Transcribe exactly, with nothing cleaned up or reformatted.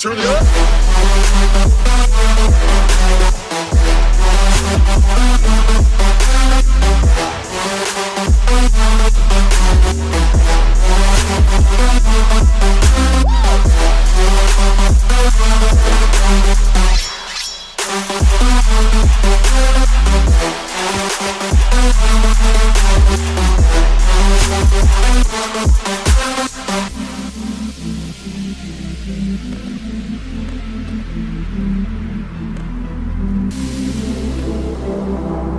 turn it up. Thank you.